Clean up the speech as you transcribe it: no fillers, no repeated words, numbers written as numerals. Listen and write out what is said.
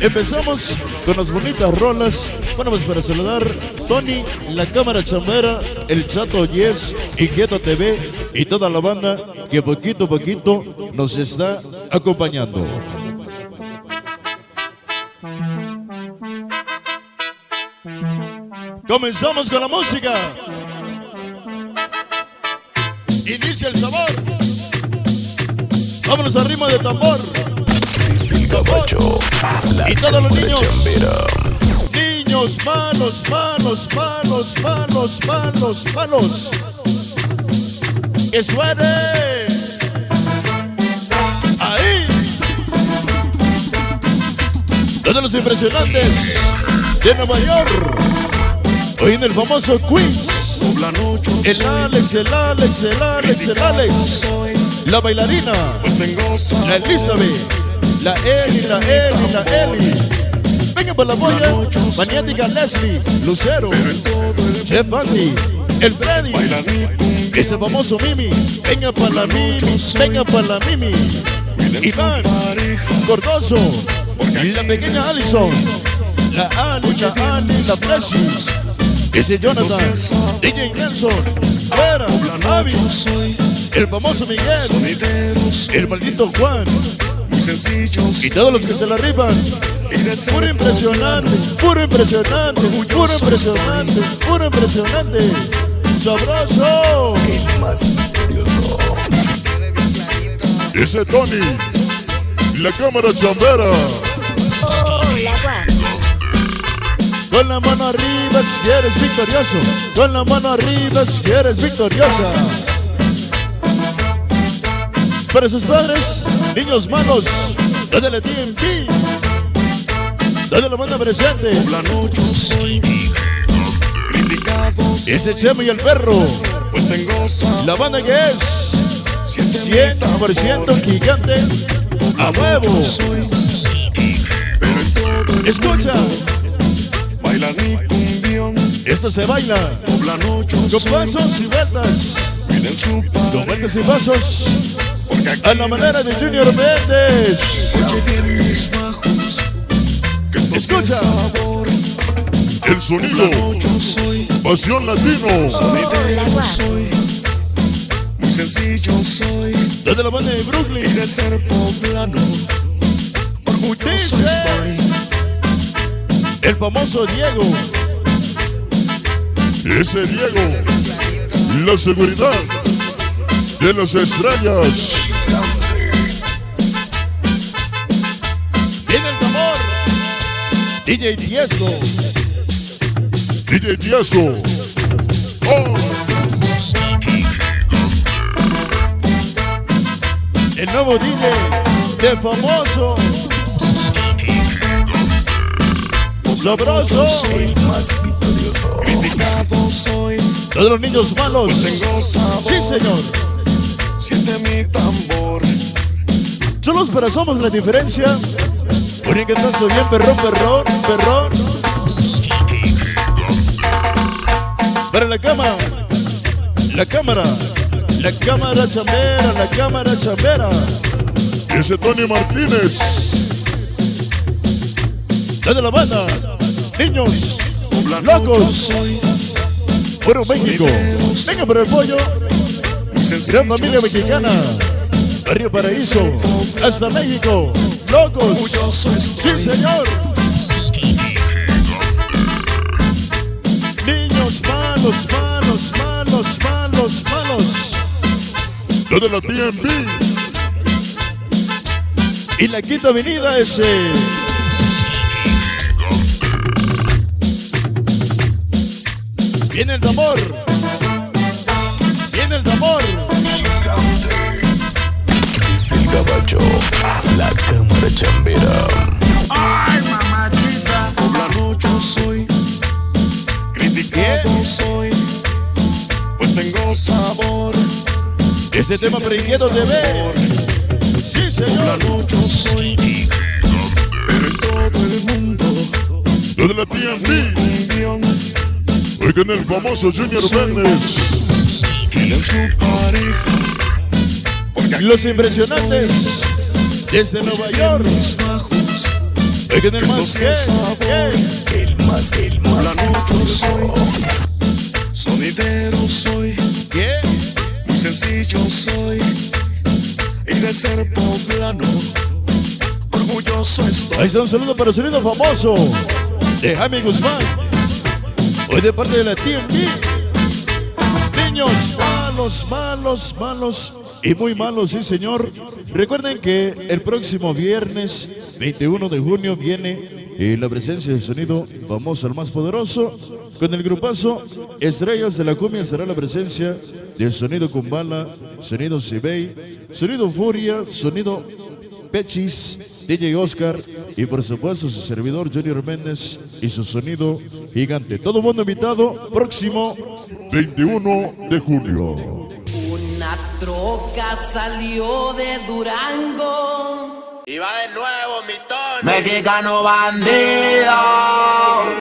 Empezamos con las bonitas rolas. Bueno, pues para saludar Tony, La Cámara Chambera, el Chato Diez, Inkieto TV y toda la banda que poquito a poquito nos está acompañando. Comenzamos con la música. Inicia el sabor. Vámonos al ritmo de tambor. Cabacho, y todos los niños chambera. Niños malos, malos, malos, malos, malos, malos. Que suene. Ahí. Todos los impresionantes de Nueva York. Hoy en el famoso quiz. El Alex, el Alex, el Alex, el Alex. La bailarina, la Elizabeth. La Eli, la Eli, la Eli. Venga por la boya. Maniática Leslie, Lucero, Jeff, Andy, el Freddy, ese famoso Mimi. Venga para la Mimi, venga para la Mimi. Iván, Gordoso, la pequeña Allison, la Ali, la Ali, la Precious, ese Jonathan, DJ Nelson, Vera, Abby, el famoso Miguel, el maldito Juan. Y todos los que se la rifan. Puro impresionante, puro impresionante, puro impresionante, puro impresionante. Sabroso. El más curioso. Ese Tony, La Cámara Chambera. Hola, Juan. Con la mano arriba si eres victorioso. Con la mano arriba si eres victoriosa. Para sus padres, niños malos, desde la TNT, desde la banda presente. Ese Chemo y el perro, la banda que es 100% gigante a huevo. Escucha, baila mi cumbión. Esto se baila con pasos y vueltas, con vueltas y pasos. A la manera de Junior Méndez. Escucha el sonido. Pasión latino. Muy sencillo soy. Desde la banda de Brooklyn. Y de ser poblano. El famoso Diego. Ese Diego. La seguridad de las estrellas. Viene el tambor. DJ Diez. DJ Diez. Oh. El nuevo DJ del famoso. Sabroso. El más victorioso. Criticado soy. Todos los niños malos. Sí, señor. Siente mi tambor. Solos pero somos la diferencia. Porque que estás bien, perrón, perrón, perrón. Para la cama. La cámara. La cámara chambera, la cámara chambera. Ese Tony Martínez. Desde la banda. Niños locos. Bueno, México. Venga por el pollo. Gran familia mexicana, Barrio Paraíso, hasta México, locos, sí señor. Niños malos, malos, malos, malos, malos. Lo de la TMB. Y la quinta avenida ese. Viene el tambor. El tambor gigante. Es el caballo, La Cámara Chambera. Ay, mamachita. Poblano yo soy. Criticado soy. Pues tengo sabor. Ese tema prendiendo de ver. Sí, señor. Poblano yo soy. Pero en todo el mundo. Lo de la TNT. Oigan el famoso Junior Méndez. Los impresionantes desde Nueva York. Hay que tener más que sabor. El más. La noche soy. Sonidero soy. Muy sencillo soy. Y de ser poblano, orgulloso estoy. Ahí está un saludo para Sonido Famoso de Jaime Guzmán. Hoy de parte de la TNT. Niños malos. Y muy malos, sí señor. Recuerden que el próximo viernes 21 de junio viene la presencia del Sonido Famoso, el más poderoso, con el grupazo Estrellas de la Cumbia. Será la presencia del Sonido Kumbala, Sonido Sibey, Sonido Furia, Sonido Pechis, DJ Oscar y por supuesto su servidor Junior Méndez y su Sonido Gigante. Todo el mundo invitado, próximo 21 de junio. Una troca salió de Durango y va de nuevo mi Tony. Mexicano bandido.